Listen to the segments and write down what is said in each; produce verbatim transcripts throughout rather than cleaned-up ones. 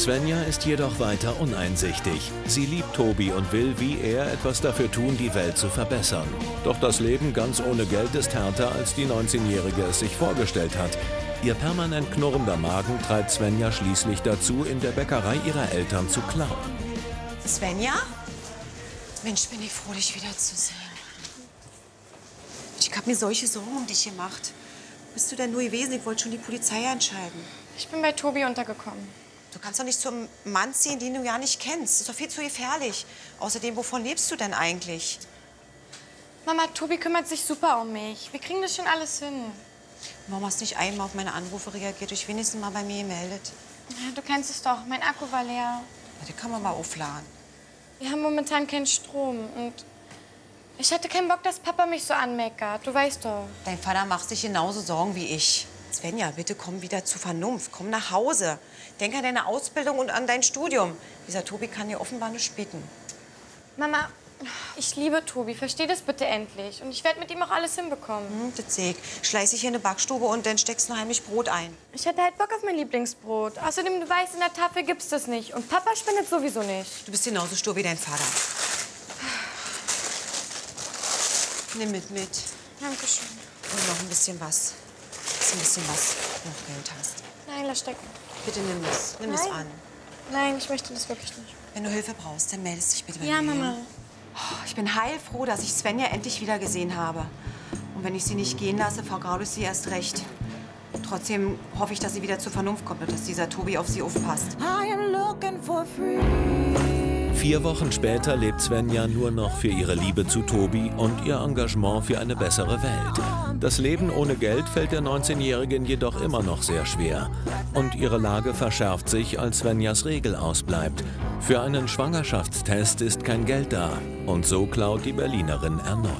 Svenja ist jedoch weiter uneinsichtig. Sie liebt Tobi und will, wie er, etwas dafür tun, die Welt zu verbessern. Doch das Leben ganz ohne Geld ist härter, als die neunzehnjährige es sich vorgestellt hat. Ihr permanent knurrender Magen treibt Svenja schließlich dazu, in der Bäckerei ihrer Eltern zu klauen. Svenja? Mensch, bin ich froh, dich wiederzusehen. Ich habe mir solche Sorgen um dich gemacht. Bist du denn nur gewesen? Ich wollte schon die Polizei anschreiben. Ich bin bei Tobi untergekommen. Du kannst doch nicht zum Mann ziehen, den du ja nicht kennst. Das ist doch viel zu gefährlich. Außerdem, wovon lebst du denn eigentlich? Mama, Tobi kümmert sich super um mich. Wir kriegen das schon alles hin. Mama hat nicht einmal auf meine Anrufe reagiert. Ich wenigstens mal bei mir gemeldet. Ja, du kennst es doch. Mein Akku war leer. Ja, den kann man mal aufladen. Wir haben momentan keinen Strom und ich hatte keinen Bock, dass Papa mich so anmeckert. Du weißt doch. Dein Vater macht sich genauso Sorgen wie ich. Svenja, bitte komm wieder zu Vernunft. Komm nach Hause. Denk an deine Ausbildung und an dein Studium. Dieser Tobi kann dir offenbar nicht bieten. Mama, ich liebe Tobi. Versteh das bitte endlich. Und ich werde mit ihm auch alles hinbekommen. Hm, das sehe ich. Schleiß dich hier in eine Backstube und dann steckst du heimlich Brot ein. Ich hatte halt Bock auf mein Lieblingsbrot. Außerdem, du weißt, in der Tafel gibt's das nicht. Und Papa spendet sowieso nicht. Du bist genauso stur wie dein Vater. Nimm mit mit. Dankeschön. Und noch ein bisschen was. Ein bisschen was noch Geld hast. Nein, lass stecken. Bitte nimm es. Nimm es an. Nein, ich möchte das wirklich nicht. Wenn du Hilfe brauchst, dann meldest dich bitte bei mir. Ja, Mama. Ich bin heilfroh, dass ich Svenja endlich wieder gesehen habe. Und wenn ich sie nicht gehen lasse, vergraule ich sie erst recht. Trotzdem hoffe ich, dass sie wieder zur Vernunft kommt und dass dieser Tobi auf sie aufpasst. I am looking for free. Vier Wochen später lebt Svenja nur noch für ihre Liebe zu Tobi und ihr Engagement für eine bessere Welt. Das Leben ohne Geld fällt der neunzehnjährigen jedoch immer noch sehr schwer. Und ihre Lage verschärft sich, als Svenjas Regel ausbleibt. Für einen Schwangerschaftstest ist kein Geld da. Und so klaut die Berlinerin erneut.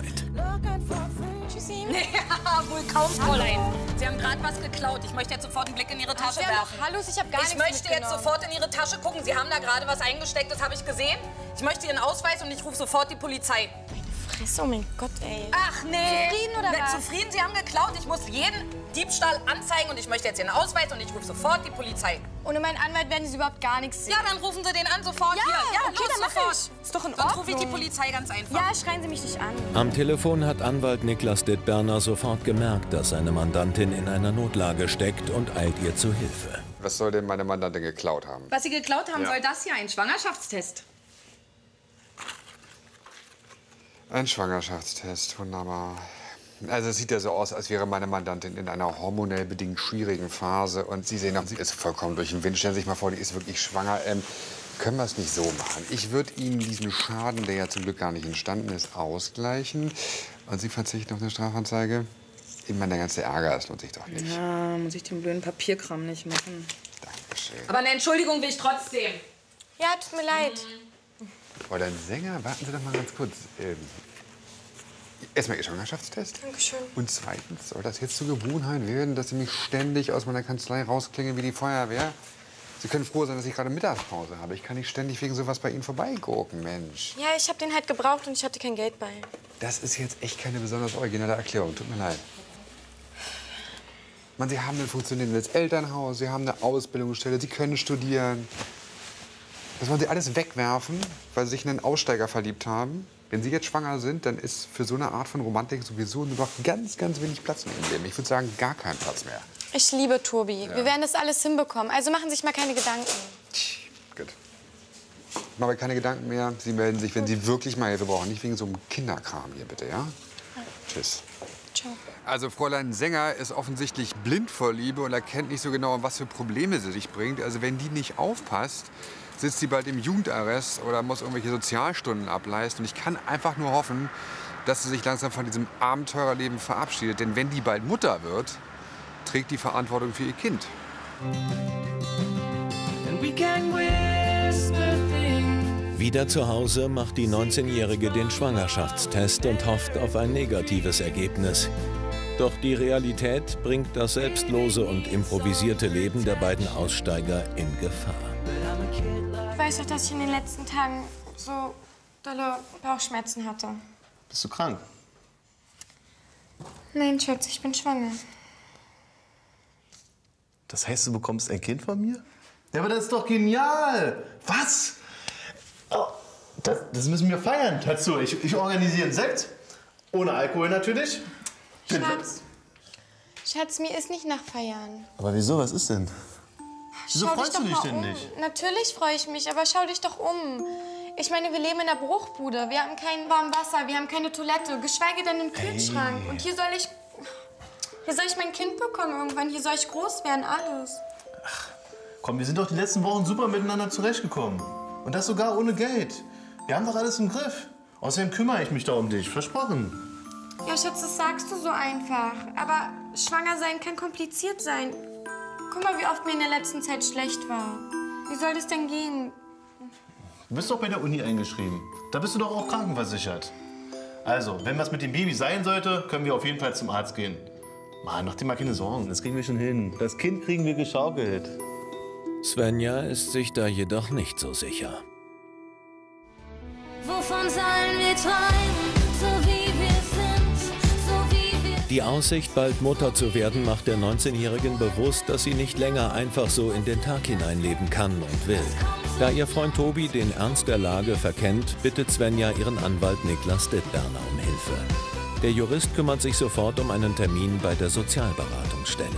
Tschüssi. Ja, wohl kaum, Fräulein. Sie haben gerade was geklaut. Ich möchte jetzt sofort einen Blick in Ihre Tasche werfen. Hallo, ich habe gar nichts mitgenommen. Ich möchte jetzt sofort in Ihre Tasche gucken. Sie haben da gerade was eingesteckt, das habe ich gesehen. Ich möchte Ihren Ausweis und ich rufe sofort die Polizei. Meine Fresse, oh mein Gott, ey. Ach nee. Zufrieden oder was? Zufrieden, Sie haben geklaut. Ich muss jeden Diebstahl anzeigen und ich möchte jetzt Ihren Ausweis und ich rufe sofort die Polizei. Ohne meinen Anwalt werden Sie überhaupt gar nichts sehen. Ja, dann rufen Sie den an, sofort ja, hier. Ja, okay, los, dann mach sofort. Ich. Ist doch in Ordnung. Sonst rufe ich die Polizei ganz einfach. Ja, schreien Sie mich nicht an. Am Telefon hat Anwalt Niklas Dittberner sofort gemerkt, dass seine Mandantin in einer Notlage steckt und eilt ihr zu Hilfe. Was soll denn meine Mandantin geklaut haben? Was Sie geklaut haben, ja. soll das hier ein Schwangerschaftstest. Ein Schwangerschaftstest, wunderbar. Also es sieht ja so aus, als wäre meine Mandantin in einer hormonell bedingt schwierigen Phase. Und Sie sehen auch, sie ist vollkommen durch den Wind. Stellen Sie sich mal vor, die ist wirklich schwanger. Ähm, können wir es nicht so machen? Ich würde Ihnen diesen Schaden, der ja zum Glück gar nicht entstanden ist, ausgleichen. Und Sie verzichten auf eine Strafanzeige? Ich meine, der ganze Ärger, das lohnt sich doch nicht. Ja, muss ich den blöden Papierkram nicht machen. Dankeschön. Aber eine Entschuldigung will ich trotzdem. Ja, tut mir leid. Oder ein Sänger? Warten Sie doch mal ganz kurz. Ähm, Erstmal Ihr Schwangerschaftstest. Dankeschön. Und zweitens soll das jetzt zur Gewohnheit werden, dass Sie mich ständig aus meiner Kanzlei rausklingen wie die Feuerwehr. Sie können froh sein, dass ich gerade Mittagspause habe. Ich kann nicht ständig wegen sowas bei Ihnen vorbeigucken, Mensch. Ja, ich habe den halt gebraucht und ich hatte kein Geld bei. Das ist jetzt echt keine besonders originelle Erklärung. Tut mir leid. Man, Sie haben ein funktionierendes Elternhaus, Sie haben eine Ausbildungsstelle, Sie können studieren. Das wollen Sie alles wegwerfen, weil Sie sich in einen Aussteiger verliebt haben. Wenn Sie jetzt schwanger sind, dann ist für so eine Art von Romantik sowieso nur noch ganz, ganz wenig Platz mehr im Leben. Ich würde sagen, gar keinen Platz mehr. Ich liebe Tobi. Ja. Wir werden das alles hinbekommen. Also machen Sie sich mal keine Gedanken. Gut. Machen wir keine Gedanken mehr. Sie melden sich, wenn Sie wirklich mal Hilfe brauchen. Nicht wegen so einem Kinderkram hier, bitte, ja? Ja. Tschüss. Ciao. Also Fräulein Sänger ist offensichtlich blind vor Liebe und erkennt nicht so genau, was für Probleme sie sich bringt. Also wenn die nicht aufpasst, sitzt sie bald im Jugendarrest oder muss irgendwelche Sozialstunden ableisten. Und ich kann einfach nur hoffen, dass sie sich langsam von diesem Abenteurerleben verabschiedet. Denn wenn die bald Mutter wird, trägt die Verantwortung für ihr Kind. Wieder zu Hause macht die neunzehnjährige den Schwangerschaftstest und hofft auf ein negatives Ergebnis. Doch die Realität bringt das selbstlose und improvisierte Leben der beiden Aussteiger in Gefahr. Ich weiß doch, dass ich in den letzten Tagen so dolle Bauchschmerzen hatte. Bist du krank? Nein, Schatz, ich bin schwanger. Das heißt, du bekommst ein Kind von mir? Ja, aber das ist doch genial! Was? Oh, das, das müssen wir feiern. Dazu, ich, ich organisiere einen Sekt. Ohne Alkohol natürlich. Schatz. Schatz, mir ist nicht nach Feiern. Aber wieso? Was ist denn? Wieso freust du dich denn nicht? Natürlich freue ich mich, aber schau dich doch um. Ich meine, wir leben in der Bruchbude. Wir haben kein warmes Wasser, wir haben keine Toilette, geschweige denn einen Kühlschrank. Ey. Und hier soll ich... Hier soll ich mein Kind bekommen irgendwann, hier soll ich groß werden, alles. Ach, komm, wir sind doch die letzten Wochen super miteinander zurechtgekommen. Und das sogar ohne Geld. Wir haben doch alles im Griff. Außerdem kümmere ich mich da um dich, versprochen. Ja, Schatz, das sagst du so einfach. Aber schwanger sein kann kompliziert sein. Guck mal, wie oft mir in der letzten Zeit schlecht war. Wie soll das denn gehen? Du bist doch bei der Uni eingeschrieben. Da bist du doch auch krankenversichert. Also, wenn was mit dem Baby sein sollte, können wir auf jeden Fall zum Arzt gehen. Mann, mach dir mal keine Sorgen, das kriegen wir schon hin. Das Kind kriegen wir geschaukelt. Svenja ist sich da jedoch nicht so sicher. Wovon sollen wir träumen, so wie wir sind, so wie wir sind? Die Aussicht, bald Mutter zu werden, macht der neunzehnjährigen bewusst, dass sie nicht länger einfach so in den Tag hineinleben kann und will. Da ihr Freund Tobi den Ernst der Lage verkennt, bittet Svenja ihren Anwalt Niklas Dittberner um Hilfe. Der Jurist kümmert sich sofort um einen Termin bei der Sozialberatungsstelle.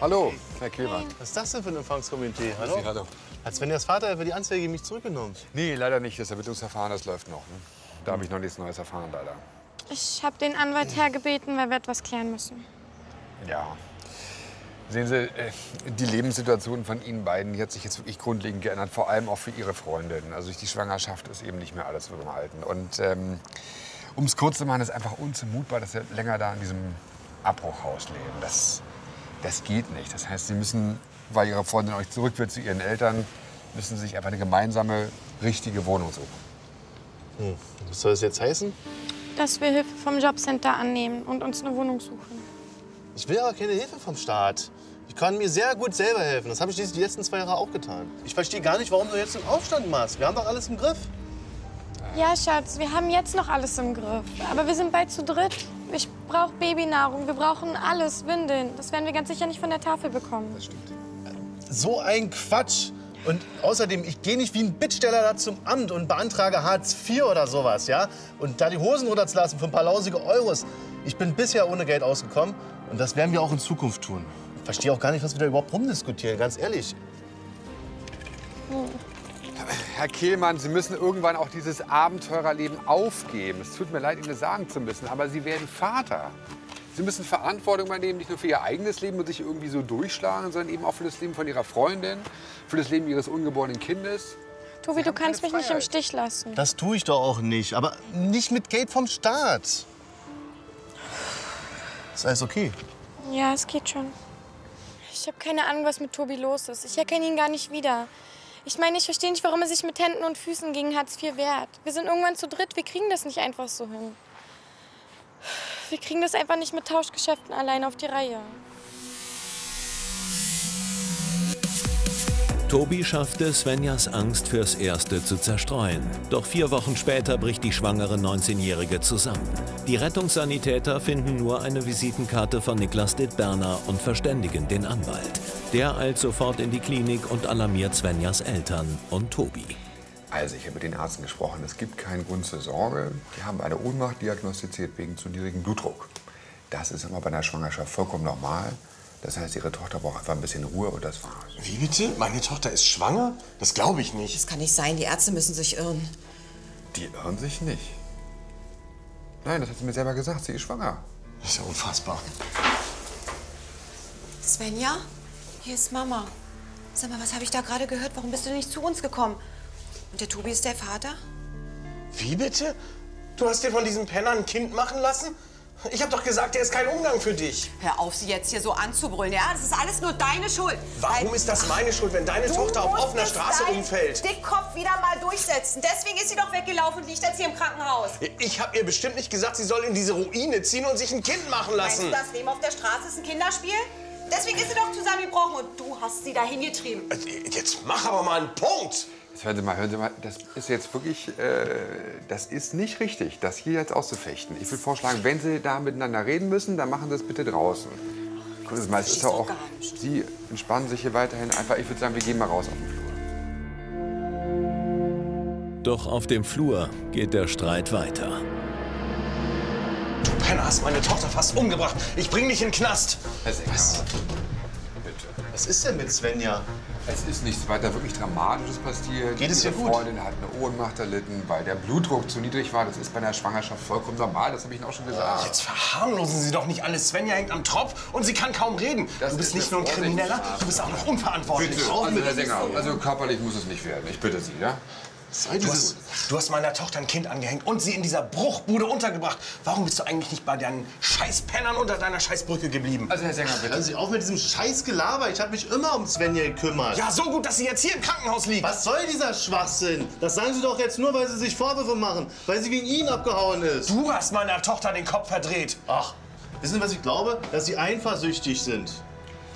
Hallo, Herr Kehlmann. Was ist das denn für ein Empfangskomitee? Hallo. Sie, hallo. Als wenn das Vater für die Anzeige mich zurückgenommen. Nee, leider nicht. Das Ermittlungsverfahren, das läuft noch. Ne? Da habe ich noch nichts Neues erfahren, leider. Ich habe den Anwalt hergebeten, weil wir etwas klären müssen. Ja. Sehen Sie, die Lebenssituation von Ihnen beiden, die hat sich jetzt wirklich grundlegend geändert. Vor allem auch für Ihre Freundin. Also die Schwangerschaft ist eben nicht mehr alles im Alten. Und ähm, um es kurz zu machen, ist einfach unzumutbar, dass Sie länger da in diesem Abbruchhaus leben. Das, das geht nicht. Das heißt, Sie müssen, weil Ihre Freundin euch zurück will zu Ihren Eltern, müssen Sie sich einfach eine gemeinsame, richtige Wohnung suchen. Hm. Was soll das jetzt heißen? Dass wir Hilfe vom Jobcenter annehmen und uns eine Wohnung suchen. Ich will aber keine Hilfe vom Staat. Ich kann mir sehr gut selber helfen. Das habe ich die letzten zwei Jahre auch getan. Ich verstehe gar nicht, warum du jetzt einen Aufstand machst. Wir haben doch alles im Griff. Ja, Schatz, wir haben jetzt noch alles im Griff. Aber wir sind bald zu dritt. Ich brauche Babynahrung, wir brauchen alles, Windeln. Das werden wir ganz sicher nicht von der Tafel bekommen. Das stimmt. So ein Quatsch. Und außerdem, ich gehe nicht wie ein Bittsteller da zum Amt und beantrage Hartz vier oder sowas, ja? Und da die Hosen runterzulassen für ein paar lausige Euros. Ich bin bisher ohne Geld ausgekommen und das werden wir auch in Zukunft tun. Ich verstehe auch gar nicht, was wir da überhaupt rumdiskutieren, ganz ehrlich. Hm. Herr Kehlmann, Sie müssen irgendwann auch dieses Abenteurerleben aufgeben. Es tut mir leid, Ihnen das sagen zu müssen, aber Sie werden Vater. Sie müssen Verantwortung übernehmen, nicht nur für Ihr eigenes Leben und sich irgendwie so durchschlagen, sondern eben auch für das Leben von Ihrer Freundin, für das Leben Ihres ungeborenen Kindes. Tobi, du kannst mich nicht im Stich lassen. Das tue ich doch auch nicht, aber nicht mit Geld vom Staat. Ist alles okay? Ja, es geht schon. Ich habe keine Ahnung, was mit Tobi los ist. Ich erkenne ihn gar nicht wieder. Ich meine, ich verstehe nicht, warum er sich mit Händen und Füßen gegen Hartz vier wehrt. Wir sind irgendwann zu dritt, wir kriegen das nicht einfach so hin. Wir kriegen das einfach nicht mit Tauschgeschäften allein auf die Reihe. Tobi schaffte Svenjas Angst fürs Erste zu zerstreuen. Doch vier Wochen später bricht die schwangere neunzehnjährige zusammen. Die Rettungssanitäter finden nur eine Visitenkarte von Niklas Dittberner und verständigen den Anwalt. Der eilt sofort in die Klinik und alarmiert Svenjas Eltern und Tobi. Also, ich habe mit den Ärzten gesprochen. Es gibt keinen Grund zur Sorge. Die haben eine Ohnmacht diagnostiziert wegen zu niedrigem Blutdruck. Das ist immer bei einer Schwangerschaft vollkommen normal. Das heißt, Ihre Tochter braucht einfach ein bisschen Ruhe und das war's. Wie bitte? Meine Tochter ist schwanger? Das glaube ich nicht. Das kann nicht sein. Die Ärzte müssen sich irren. Die irren sich nicht. Nein, das hat sie mir selber gesagt. Sie ist schwanger. Das ist ja unfassbar. Svenja, hier ist Mama. Sag mal, was habe ich da gerade gehört? Warum bist du nicht zu uns gekommen? Und der Tobi ist der Vater? Wie bitte? Du hast dir von diesem Penner ein Kind machen lassen? Ich hab doch gesagt, der ist kein Umgang für dich. Hör auf, sie jetzt hier so anzubrüllen. Ja, das ist alles nur deine Schuld. Warum Weil, ist das meine Schuld, wenn deine Tochter auf offener Straße umfällt? Dickkopf wieder mal durchsetzen. Deswegen ist sie doch weggelaufen und liegt jetzt hier im Krankenhaus. Ich hab ihr bestimmt nicht gesagt, sie soll in diese Ruine ziehen und sich ein Kind machen lassen. Meinst du, das Leben auf der Straße ist ein Kinderspiel? Deswegen ist sie doch zusammengebrochen und du hast sie dahin getrieben. Jetzt mach aber mal einen Punkt. Hören Sie mal, hören Sie mal, das ist jetzt wirklich, äh, das ist nicht richtig, das hier jetzt auszufechten. Ich würde vorschlagen, wenn Sie da miteinander reden müssen, dann machen Sie es bitte draußen. Das ist meistens auch. Sie entspannen sich hier weiterhin einfach. Ich würde sagen, wir gehen mal raus auf den Flur. Doch auf dem Flur geht der Streit weiter. Du Penner, hast meine Tochter fast umgebracht. Ich bring dich in den Knast. Was? Was ist denn mit Svenja? Es ist nichts weiter wirklich Dramatisches passiert. Geht es ihr gut? Freundin hat eine Ohnmacht erlitten, weil der Blutdruck zu niedrig war. Das ist bei einer Schwangerschaft vollkommen normal, das habe ich Ihnen auch schon gesagt. Jetzt verharmlosen Sie doch nicht alles. Svenja hängt am Tropf und sie kann kaum reden. Das du bist nicht nur ein Krimineller, du bist auch noch unverantwortlich. Bitte, also, Herr Sänger, also körperlich muss es nicht werden. Ich bitte Sie, ja? Sei du, hast, du hast meiner Tochter ein Kind angehängt und sie in dieser Bruchbude untergebracht. Warum bist du eigentlich nicht bei deinen Scheißpennern unter deiner Scheißbrücke geblieben? Also Herr Sänger, bitte. Hören Sie auf mit diesem Scheißgelaber. Ich habe mich immer um Svenja gekümmert. Ja, so gut, dass sie jetzt hier im Krankenhaus liegt. Was soll dieser Schwachsinn? Das sagen Sie doch jetzt nur, weil Sie sich Vorwürfe machen, weil sie gegen ihn abgehauen ist. Du hast meiner Tochter den Kopf verdreht. Ach, wissen Sie, was ich glaube? Dass Sie eifersüchtig sind.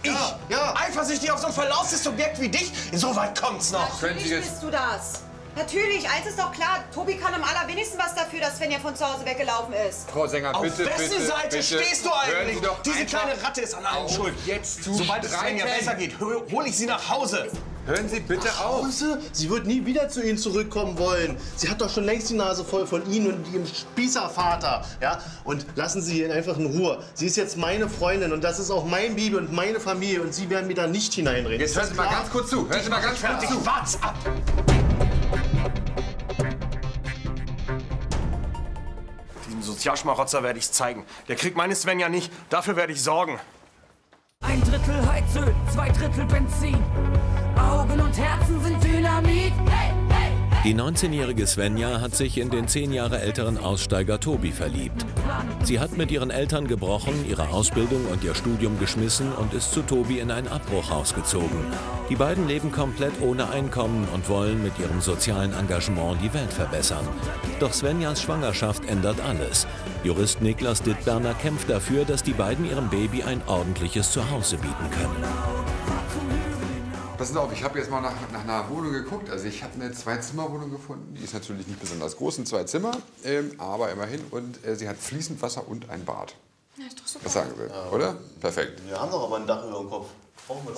Ich? Ja, ja. Eifersüchtig auf so ein verlauftes Subjekt wie dich? Insoweit kommt's noch. Natürlich bist du das. Natürlich, eins ist doch klar, Tobi kann am allerwenigsten was dafür, dass Svenja von zu Hause weggelaufen ist. Frau Sänger, bitte, bitte, Auf wessen Seite bitte, stehst du eigentlich? Diese kleine Ratte ist an allem schuld. Jetzt zu Sobald es Svenja besser geht, hole ich sie nach Hause. Hören Sie bitte Ach, auf. Hause? Sie wird nie wieder zu Ihnen zurückkommen wollen. Sie hat doch schon längst die Nase voll von Ihnen und Ihrem Spießervater. Ja? Und lassen Sie ihn einfach in Ruhe. Sie ist jetzt meine Freundin und das ist auch mein Baby und meine Familie. Und Sie werden mir da nicht hineinreden. Jetzt hören Sie mal ganz kurz zu. Hören Sie mal ganz kurz zu. Wart's ab. Diesem Sozialschmarotzer werde ich's zeigen. Der kriegt meine Svenja nicht. Dafür werde ich sorgen. Ein Drittel Heizöl, zwei Drittel Benzin. Augen und Herzen sind Dynamit. Hey, hey, hey. Die neunzehnjährige Svenja hat sich in den zehn Jahre älteren Aussteiger Tobi verliebt. Sie hat mit ihren Eltern gebrochen, ihre Ausbildung und ihr Studium geschmissen und ist zu Tobi in ein Abbruchhaus gezogen. Die beiden leben komplett ohne Einkommen und wollen mit ihrem sozialen Engagement die Welt verbessern. Doch Svenjas Schwangerschaft ändert alles. Jurist Niklas Dittberner kämpft dafür, dass die beiden ihrem Baby ein ordentliches Zuhause bieten können. Passen Sie auf, ich habe jetzt mal nach, nach einer Wohnung geguckt. Also ich habe eine Zwei-Zimmer-Wohnung gefunden. Die ist natürlich nicht besonders groß, ein Zwei-Zimmer, ähm, aber immerhin. Und äh, sie hat fließend Wasser und ein Bad. Ja, ist doch super. Was sagen Sie, ja, oder? Perfekt. Wir haben doch aber ein Dach über dem Kopf.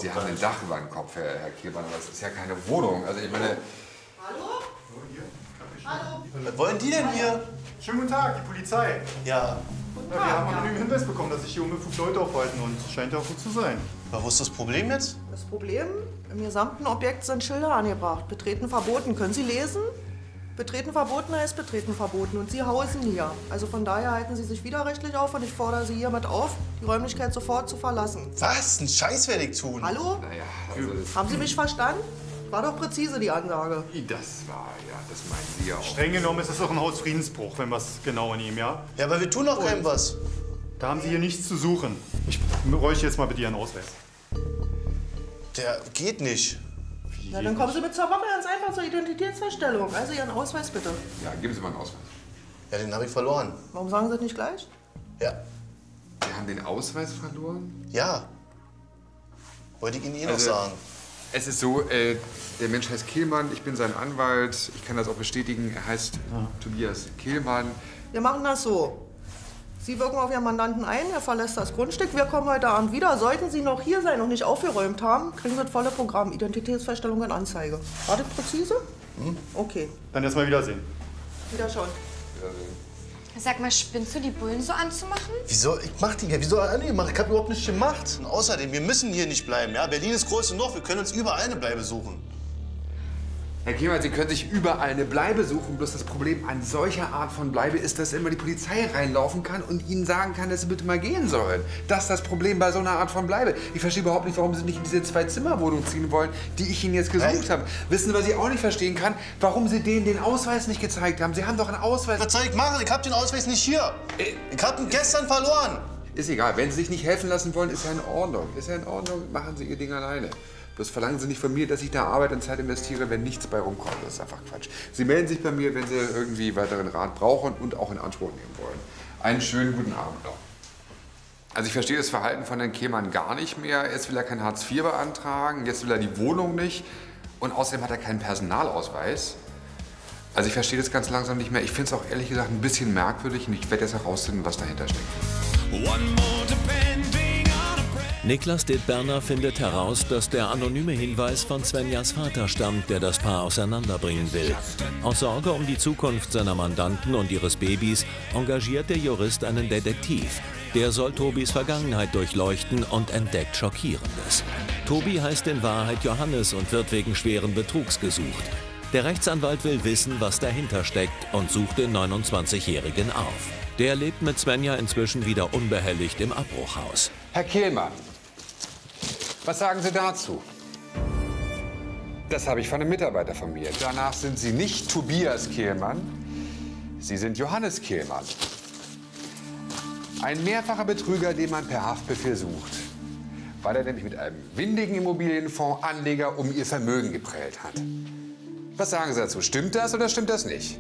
Sie haben ein Dach über dem Kopf, Herr, Herr Kehlmann, aber das ist ja keine Wohnung. Also ich meine... Hallo? Hallo? Was wollen die denn hier? Schönen guten Tag, die Polizei. Ja. Ja, wir haben einen Hinweis bekommen, dass sich hier unbefugt Leute aufhalten und es scheint ja auch gut zu sein. Aber wo ist das Problem jetzt? Das Problem? Im gesamten Objekt sind Schilder angebracht. Betreten verboten. Können Sie lesen? Betreten verboten heißt betreten verboten und Sie hausen hier. Also von daher halten Sie sich widerrechtlich auf und ich fordere Sie hiermit auf, die Räumlichkeit sofort zu verlassen. Was? Ein Scheiß werde ich tun. Hallo? Naja, also haben Sie mich verstanden? War doch präzise die Ansage. Das war, ja, das meinen Sie auch. Streng genommen ist es auch ein Hausfriedensbruch, wenn wir es genau nehmen, ja? Ja, aber wir tun doch keinem was. Da haben Sie hier nichts zu suchen. Ich bräuchte jetzt mal bitte Ihren Ausweis. Der geht nicht. Wie ja, geht dann kommen Sie mit zur Woche ganz einfach zur Identitätsfeststellung. Also Ihren Ausweis bitte. Ja, geben Sie mal einen Ausweis. Ja, den habe ich verloren. Warum sagen Sie das nicht gleich? Ja. Sie haben den Ausweis verloren? Ja. Wollte ich Ihnen eh noch also, sagen. Es ist so, äh, der Mensch heißt Kehlmann, ich bin sein Anwalt, ich kann das auch bestätigen, er heißt ja. Tobias Kehlmann. Wir machen das so. Sie wirken auf Ihren Mandanten ein, er verlässt das Grundstück, wir kommen heute Abend wieder. Sollten Sie noch hier sein und nicht aufgeräumt haben, kriegen Sie das volle Programm, Identitätsfeststellung und Anzeige. War das präzise? Mhm. Okay. Dann erstmal wiedersehen. Wiederschauen. Wiedersehen. Sag mal, spinnst du, die Bullen so anzumachen? Wieso? Ich mach die ja. Wieso angemacht? Ich hab überhaupt nichts gemacht. Und außerdem, wir müssen hier nicht bleiben. Ja? Berlin ist groß genug. Wir können uns überall eine Bleibe suchen. Herr Kehlmann, Sie können sich überall eine Bleibe suchen. Bloß das Problem an solcher Art von Bleibe ist, dass immer die Polizei reinlaufen kann und Ihnen sagen kann, dass Sie bitte mal gehen sollen. Das ist das Problem bei so einer Art von Bleibe. Ich verstehe überhaupt nicht, warum Sie nicht in diese Zwei-Zimmer-Wohnung ziehen wollen, die ich Ihnen jetzt gesucht habe. Wissen Sie, was ich auch nicht verstehen kann? Warum Sie denen den Ausweis nicht gezeigt haben. Sie haben doch einen Ausweis. Was soll ich machen? Ich hab den Ausweis nicht hier. Ich hab ihn gestern verloren. Ist egal. Wenn Sie sich nicht helfen lassen wollen, ist ja in Ordnung. Ist ja in Ordnung. Machen Sie Ihr Ding alleine. Das verlangen Sie nicht von mir, dass ich da Arbeit und Zeit investiere, wenn nichts bei rumkommt. Das ist einfach Quatsch. Sie melden sich bei mir, wenn Sie irgendwie weiteren Rat brauchen und auch in Anspruch nehmen wollen. Einen schönen guten Abend noch. Also ich verstehe das Verhalten von Herrn Kehlmann gar nicht mehr. Jetzt will er kein Hartz vier beantragen, jetzt will er die Wohnung nicht und außerdem hat er keinen Personalausweis. Also ich verstehe das ganz langsam nicht mehr. Ich finde es auch ehrlich gesagt ein bisschen merkwürdig und ich werde jetzt herausfinden, was dahinter steckt. One more depending on a Niklas Dittberner findet heraus, dass der anonyme Hinweis von Svenjas Vater stammt, der das Paar auseinanderbringen will. Aus Sorge um die Zukunft seiner Mandanten und ihres Babys engagiert der Jurist einen Detektiv. Der soll Tobis Vergangenheit durchleuchten und entdeckt Schockierendes. Tobi heißt in Wahrheit Johannes und wird wegen schweren Betrugs gesucht. Der Rechtsanwalt will wissen, was dahinter steckt und sucht den neunundzwanzigjährigen auf. Der lebt mit Svenja inzwischen wieder unbehelligt im Abbruchhaus. Herr Kehlmann. Was sagen Sie dazu? Das habe ich von einem Mitarbeiter von mir. Danach sind Sie nicht Tobias Kehlmann, Sie sind Johannes Kehlmann. Ein mehrfacher Betrüger, den man per Haftbefehl sucht, weil er nämlich mit einem windigen Immobilienfonds Anleger um ihr Vermögen geprellt hat. Was sagen Sie dazu? Stimmt das oder stimmt das nicht?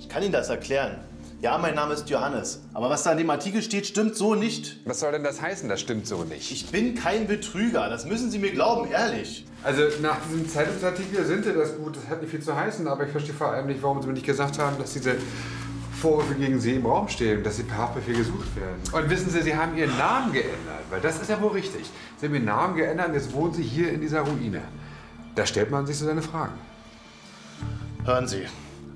Ich kann Ihnen das erklären. Ja, mein Name ist Johannes. Aber was da in dem Artikel steht, stimmt so nicht. Was soll denn das heißen, das stimmt so nicht? Ich bin kein Betrüger. Das müssen Sie mir glauben, ehrlich. Also nach diesem Zeitungsartikel sind Sie das gut. Das hat nicht viel zu heißen. Aber ich verstehe vor allem nicht, warum Sie mir nicht gesagt haben, dass diese Vorwürfe gegen Sie im Raum stehen, dass Sie per Haftbefehl gesucht werden. Und wissen Sie, Sie haben Ihren Namen geändert. Weil das ist ja wohl richtig. Sie haben Ihren Namen geändert und jetzt wohnen Sie hier in dieser Ruine. Da stellt man sich so seine Fragen. Hören Sie.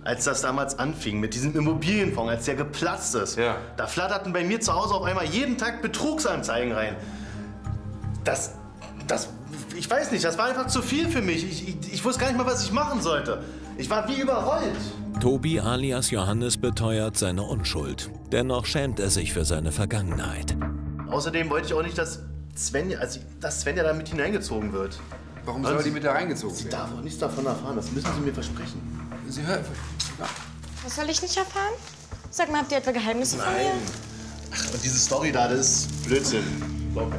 Als das damals anfing mit diesem Immobilienfonds, als der geplatzt ist, ja. Da flatterten bei mir zu Hause auf einmal jeden Tag Betrugsanzeigen rein. Das, das, ich weiß nicht, das war einfach zu viel für mich. Ich, ich, ich wusste gar nicht mal, was ich machen sollte. Ich war wie überrollt. Tobi alias Johannes beteuert seine Unschuld. Dennoch schämt er sich für seine Vergangenheit. Außerdem wollte ich auch nicht, dass Svenja, also, dass Svenja da mit hineingezogen wird. Warum soll die mit da reingezogen werden? Sie darf auch nichts davon erfahren, das müssen Sie mir versprechen. Sie hören. Was soll ich nicht erfahren? Sag mal, habt ihr etwa Geheimnisse Nein. von mir? Ach, und diese Story da, das ist Blödsinn. Okay.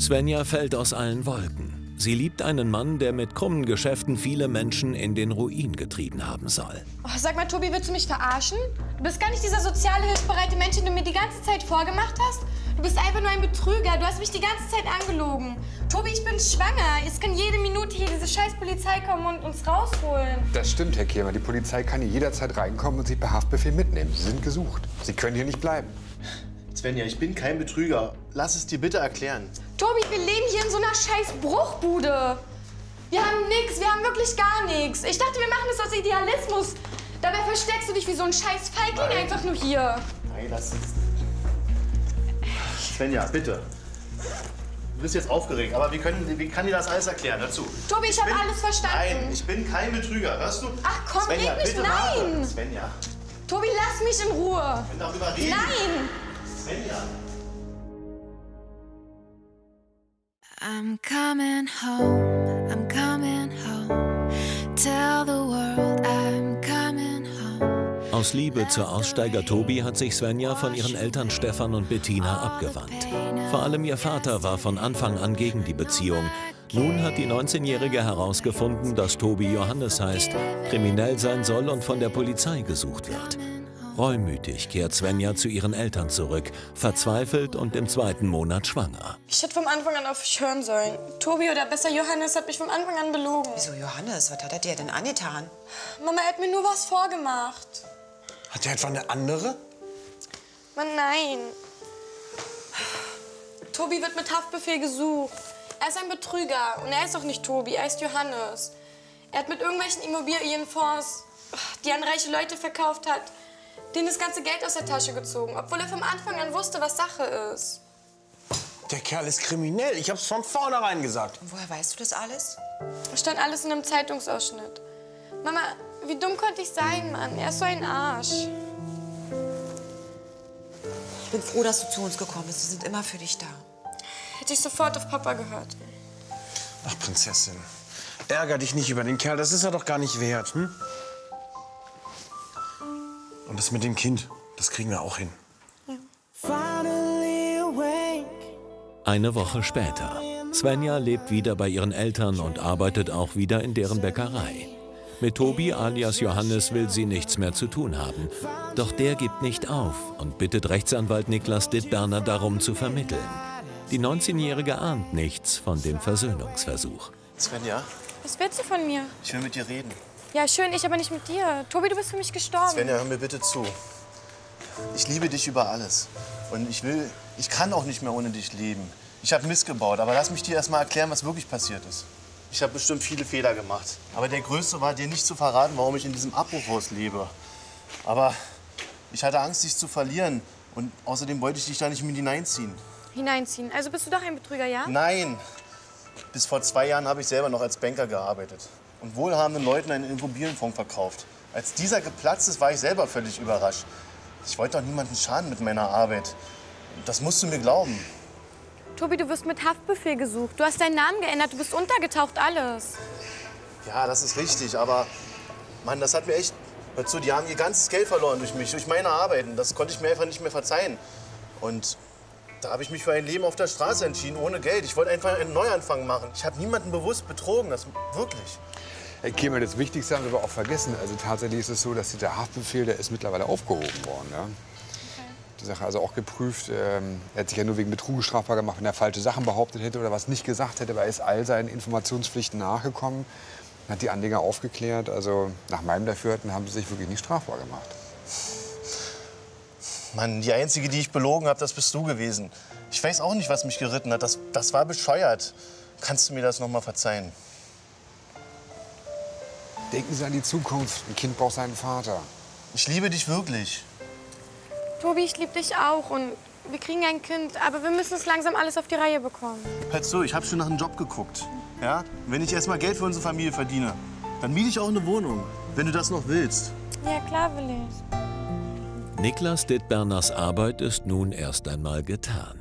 Svenja fällt aus allen Wolken. Sie liebt einen Mann, der mit krummen Geschäften viele Menschen in den Ruin getrieben haben soll. Oh, sag mal, Tobi, willst du mich verarschen? Du bist gar nicht dieser soziale, hilfsbereite Mensch, den du mir die ganze Zeit vorgemacht hast. Du bist einfach nur ein Betrüger. Du hast mich die ganze Zeit angelogen. Tobi, ich bin schwanger. Es kann jede Minute hier diese scheiß Polizei kommen und uns rausholen. Das stimmt, Herr Kehlmann. Die Polizei kann hier jederzeit reinkommen und Sie per Haftbefehl mitnehmen. Sie sind gesucht. Sie können hier nicht bleiben. Svenja, ich bin kein Betrüger. Lass es dir bitte erklären. Tobi, wir leben hier in so einer scheiß Bruchbude. Wir haben nichts, wir haben wirklich gar nichts. Ich dachte, wir machen das aus Idealismus. Dabei versteckst du dich wie so ein scheiß Feigling Nein. einfach nur hier. Nein, lass es. Svenja, bitte. Du bist jetzt aufgeregt, aber wie, können, wie kann dir das alles erklären dazu? Tobi, ich, ich habe alles verstanden. Nein, ich bin kein Betrüger, hörst du? Ach komm, Svenja, red mich, bitte nein! Warte. Svenja. Tobi, lass mich in Ruhe. Ich kann darüber reden. Nein! Svenja. I'm coming home, I'm coming home. Tell the world I'm coming home. Aus Liebe zur Aussteiger Tobi hat sich Svenja von ihren Eltern Stefan und Bettina abgewandt. Vor allem ihr Vater war von Anfang an gegen die Beziehung. Nun hat die neunzehnjährige herausgefunden, dass Tobi Johannes heißt, kriminell sein soll und von der Polizei gesucht wird. Reumütig kehrt Svenja zu ihren Eltern zurück, verzweifelt und im zweiten Monat schwanger. Ich hätte vom Anfang an auf mich hören sollen. Tobi oder besser Johannes hat mich vom Anfang an belogen. Wieso Johannes? Was hat er dir denn angetan? Mama hat mir nur was vorgemacht. Hat er etwa eine andere? Mann, nein. Tobi wird mit Haftbefehl gesucht. Er ist ein Betrüger und er ist auch nicht Tobi, er ist Johannes. Er hat mit irgendwelchen Immobilienfonds, die an reiche Leute verkauft hat, denen das ganze Geld aus der Tasche gezogen, obwohl er vom Anfang an wusste, was Sache ist. Der Kerl ist kriminell, ich hab's von vornherein gesagt. Und woher weißt du das alles? Es stand alles in einem Zeitungsausschnitt. Mama, wie dumm konnte ich sein, Mann? Er ist so ein Arsch. Ich bin froh, dass du zu uns gekommen bist. Wir sind immer für dich da. Hätte ich sofort auf Papa gehört. Ach, Prinzessin, ärger dich nicht über den Kerl, das ist er doch gar nicht wert, hm? Und das mit dem Kind, das kriegen wir auch hin. Eine Woche später. Svenja lebt wieder bei ihren Eltern und arbeitet auch wieder in deren Bäckerei. Mit Tobi alias Johannes will sie nichts mehr zu tun haben. Doch der gibt nicht auf und bittet Rechtsanwalt Niklas Dittberner darum zu vermitteln. Die neunzehnjährige ahnt nichts von dem Versöhnungsversuch. Svenja? Was willst du von mir? Ich will mit dir reden. Ja, schön, ich aber nicht mit dir. Tobi, du bist für mich gestorben. Svenja, hör mir bitte zu. Ich liebe dich über alles. Und ich will, ich kann auch nicht mehr ohne dich leben. Ich habe Mist gebaut, aber lass mich dir erstmal erklären, was wirklich passiert ist. Ich habe bestimmt viele Fehler gemacht. Aber der größte war, dir nicht zu verraten, warum ich in diesem Abbruchhaus lebe. Aber ich hatte Angst, dich zu verlieren. Und außerdem wollte ich dich da nicht mit hineinziehen. Hineinziehen? Also bist du doch ein Betrüger, ja? Nein. Bis vor zwei Jahren habe ich selber noch als Banker gearbeitet und wohlhabenden Leuten einen Immobilienfonds verkauft. Als dieser geplatzt ist, war ich selber völlig überrascht. Ich wollte doch niemanden schaden mit meiner Arbeit. Das musst du mir glauben. Tobi, du wirst mit Haftbefehl gesucht. Du hast deinen Namen geändert, du bist untergetaucht, alles. Ja, das ist richtig, aber Mann, das hat mir echt... Hör zu, die haben ihr ganzes Geld verloren durch mich, durch meine Arbeiten. Das konnte ich mir einfach nicht mehr verzeihen. Und da habe ich mich für ein Leben auf der Straße entschieden, ohne Geld. Ich wollte einfach einen Neuanfang machen. Ich habe niemanden bewusst betrogen, das wirklich. Herr Kehlmann, das Wichtigste haben wir aber auch vergessen. Also tatsächlich ist es so, dass dieser Haftbefehl, der ist mittlerweile aufgehoben worden. Ja? Okay. Die Sache also auch geprüft. Ähm, er hat sich ja nur wegen Betruges strafbar gemacht, wenn er falsche Sachen behauptet hätte oder was nicht gesagt hätte. Aber er ist all seinen Informationspflichten nachgekommen. Hat die Anleger aufgeklärt, also nach meinem Dafürhalten haben sie sich wirklich nicht strafbar gemacht. Mann, die Einzige, die ich belogen habe, das bist du gewesen. Ich weiß auch nicht, was mich geritten hat. Das, das war bescheuert. Kannst du mir das noch mal verzeihen? Denken Sie an die Zukunft. Ein Kind braucht seinen Vater. Ich liebe dich wirklich. Tobi, ich liebe dich auch und wir kriegen ein Kind, aber wir müssen es langsam alles auf die Reihe bekommen. Hör zu, ich habe schon nach einem Job geguckt. Ja? Wenn ich erstmal Geld für unsere Familie verdiene, dann miete ich auch eine Wohnung, wenn du das noch willst. Ja, klar will ich. Niklas Dittberners Arbeit ist nun erst einmal getan.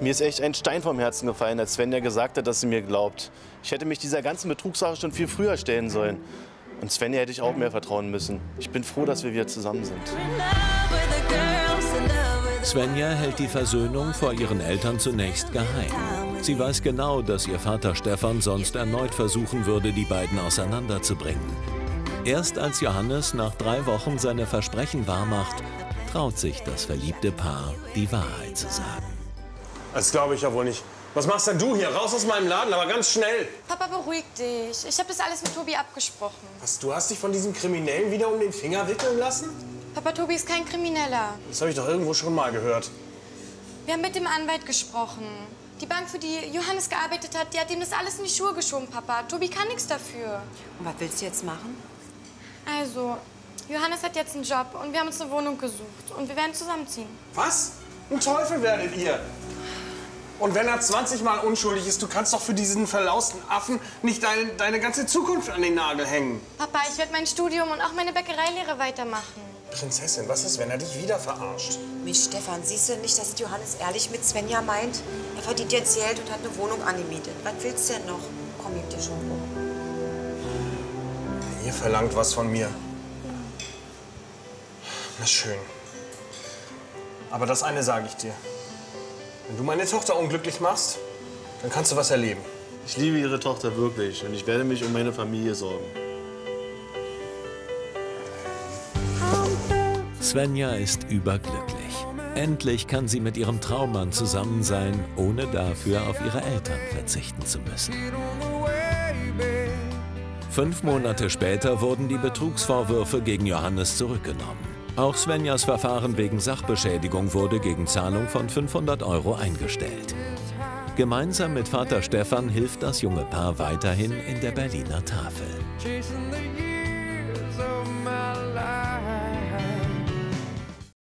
Mir ist echt ein Stein vom Herzen gefallen, als Svenja gesagt hat, dass sie mir glaubt. Ich hätte mich dieser ganzen Betrugssache schon viel früher stellen sollen. Und Svenja hätte ich auch mehr vertrauen müssen. Ich bin froh, dass wir wieder zusammen sind. Svenja hält die Versöhnung vor ihren Eltern zunächst geheim. Sie weiß genau, dass ihr Vater Stefan sonst erneut versuchen würde, die beiden auseinanderzubringen. Erst als Johannes nach drei Wochen seine Versprechen wahrmacht, traut sich das verliebte Paar, die Wahrheit zu sagen. Das glaube ich ja wohl nicht. Was machst denn du hier? Raus aus meinem Laden, aber ganz schnell! Papa, beruhig dich. Ich habe das alles mit Tobi abgesprochen. Was, du hast dich von diesem Kriminellen wieder um den Finger wickeln lassen? Papa, Tobi ist kein Krimineller. Das habe ich doch irgendwo schon mal gehört. Wir haben mit dem Anwalt gesprochen. Die Bank, für die Johannes gearbeitet hat, die hat ihm das alles in die Schuhe geschoben, Papa. Tobi kann nichts dafür. Und was willst du jetzt machen? Also, Johannes hat jetzt einen Job und wir haben uns eine Wohnung gesucht. Und wir werden zusammenziehen. Was? Ein Teufel werdet ihr! Und wenn er zwanzig Mal unschuldig ist, du kannst doch für diesen verlausten Affen nicht deine, deine ganze Zukunft an den Nagel hängen. Papa, ich werde mein Studium und auch meine Bäckereilehre weitermachen. Prinzessin, was ist, wenn er dich wieder verarscht? Mensch, Stefan, siehst du nicht, dass Johannes ehrlich mit Svenja meint? Er verdient jetzt Geld und hat eine Wohnung angemietet. Was willst du denn noch? Komm, gib dir schon hoch. Ihr verlangt was von mir. Na schön. Aber das eine sage ich dir. Wenn du meine Tochter unglücklich machst, dann kannst du was erleben. Ich liebe ihre Tochter wirklich und ich werde mich um meine Familie sorgen. Svenja ist überglücklich. Endlich kann sie mit ihrem Traummann zusammen sein, ohne dafür auf ihre Eltern verzichten zu müssen. Fünf Monate später wurden die Betrugsvorwürfe gegen Johannes zurückgenommen. Auch Svenjas Verfahren wegen Sachbeschädigung wurde gegen Zahlung von fünfhundert Euro eingestellt. Gemeinsam mit Vater Stefan hilft das junge Paar weiterhin in der Berliner Tafel.